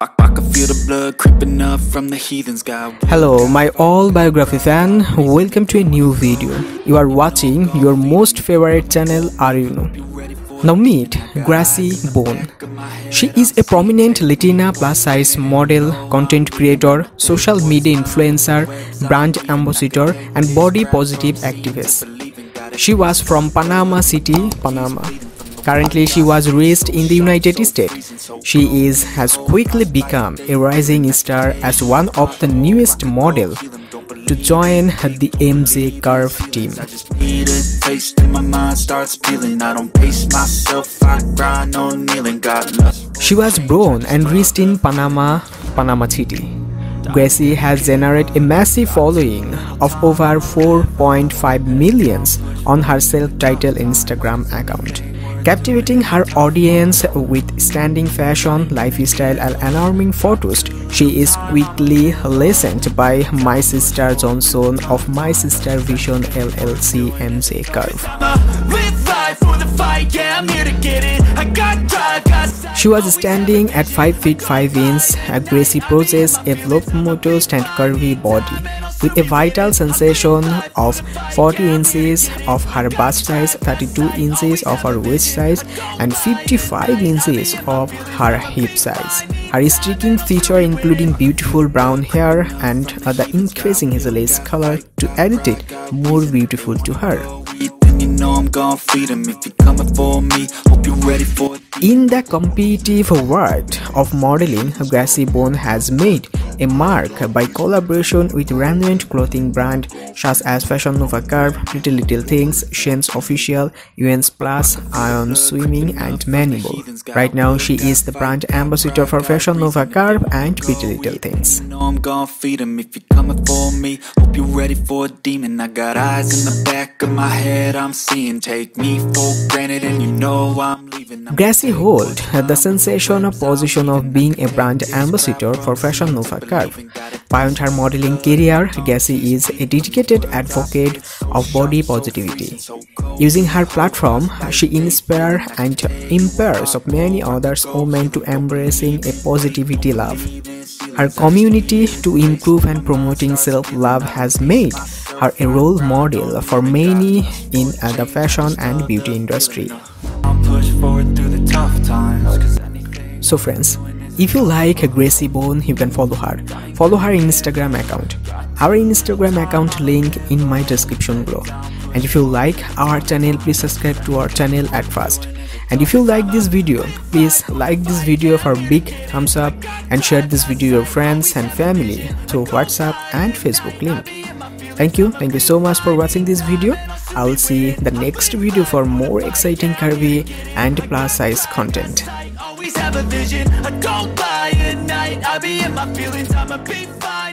I can feel the blood creeping up from the heathens. Hello my all biography fan, welcome to a new video. You are watching your most favorite channel, Arino. Now meet Gracie Bon. She is a prominent Latina plus size model, content creator, social media influencer, brand ambassador and body positive activist. She was from Panama City, Panama. Currently, she was raised in the United States. She has quickly become a rising star as one of the newest models to join the MJ Curve team. She was born and raised in Panama City. Gracie has generated a massive following of over 4.5 million on her self-titled Instagram account, captivating her audience with stunning fashion, lifestyle and alarming photos. She is quickly listened by Mystere Johnson of Mystere Vision LLC MJ Curve. She was standing at 5 feet 5 inches. Gracie possesses a voluptuous and curvy body with a vital sensation of 40 inches of her bust size, 32 inches of her waist size and 55 inches of her hip size. Her striking features including beautiful brown hair and the increasing lace color to add it more beautiful to her. In the competitive world of modeling, Gracie Bon has made a mark by collaboration with renowned clothing brands such as Fashion Nova Curve, Pretty Little Things, Shem's Official, UN's Plus, Icon Swim and many more. Right now, she is the brand ambassador for Fashion Nova Curve and Pretty Little Things. Gracie holds the sensational position of being a brand ambassador for Fashion Nova Curve. Beyond her modeling career, Gracie is a dedicated advocate of body positivity. Using her platform, she inspires and empowers many other women to embracing a positivity love. Her community to improve and promoting self-love has made her a role model for many in the fashion and beauty industry. So friends, if you like Gracie Bon, you can follow her. Follow her Instagram account. Our Instagram account link in my description below. And if you like our channel, please subscribe to our channel at first. And if you like this video, please like this video for a big thumbs up and share this video to your friends and family through WhatsApp and Facebook link. Thank you so much for watching this video. I will see the next video for more exciting curvy and plus size content. Have a vision, I don't buy at night, I be in my feelings, I'ma be fine.